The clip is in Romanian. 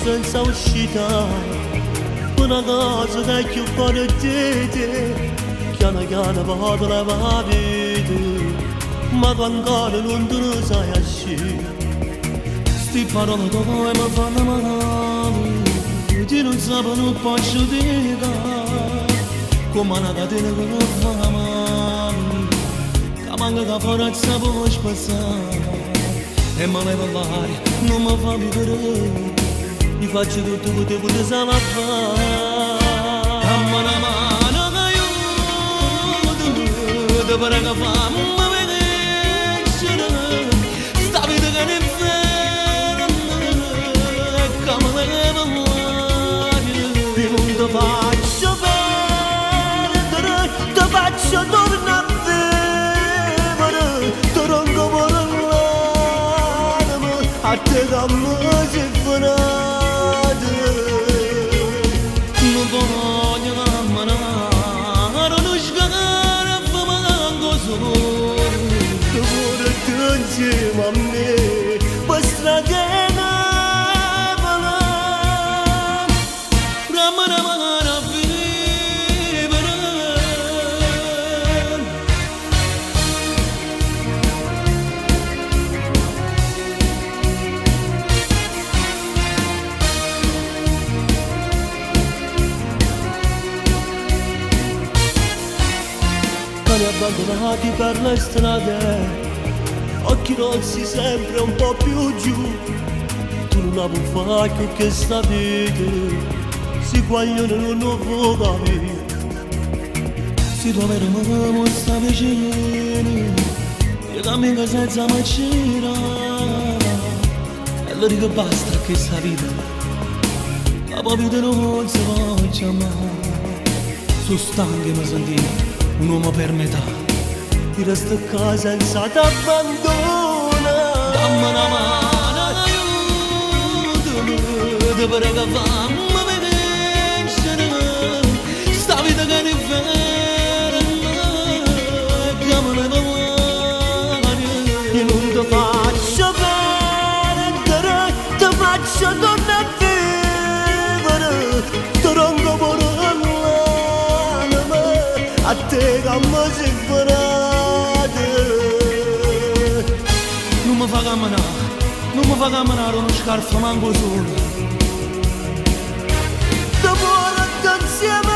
usanța ușita, până gază de chiupare tete, chiana bahadă la bahabide, madvangală lundurăza iași. Stii parola dovoi mă vana manalu, din un zabă nu pașu de da, cu mana da de negură mamalu, ca mangă da fără să boși păsa. E mă levălare, nu mă va mi gărău, îi face dutul de budeza la fără. Damme na mano, că eu, de pără că v-am mă vedeșină, stabilă că ne fără, că mă levălare. Din un te faci o verdură, te faci o dornă de vără, te rongă voră. Te dam măzi frate, nu văd la mână, nu-și gără pe mângozor. Că vor tânge mame, păstra de năvălă. Rămână mână vibră. Abbandonati per le strade, occhi rossi sempre un po' più giù. Tu non la puoi fare che sta vita si guaglione non lo vuoi. Si dovere mamma sta vicino e la minga senza macera. E allora che basta che sta vita la vita non si voglia mai. Sono stanchi ma sentire un om per metà, ti restă ca senza t'abbandona. Damme na mano, aiutami, te prego fammi vedere, sta vita che ne vera, chiamala domani. E non te faccio perdere, te faccio tornare a vivere, te rongo pure. Te gamă zifărate, nu mă fac amâna, nu mă fac amâna, ronuși că ar fămă în gozul. Te vor întâmsie mea.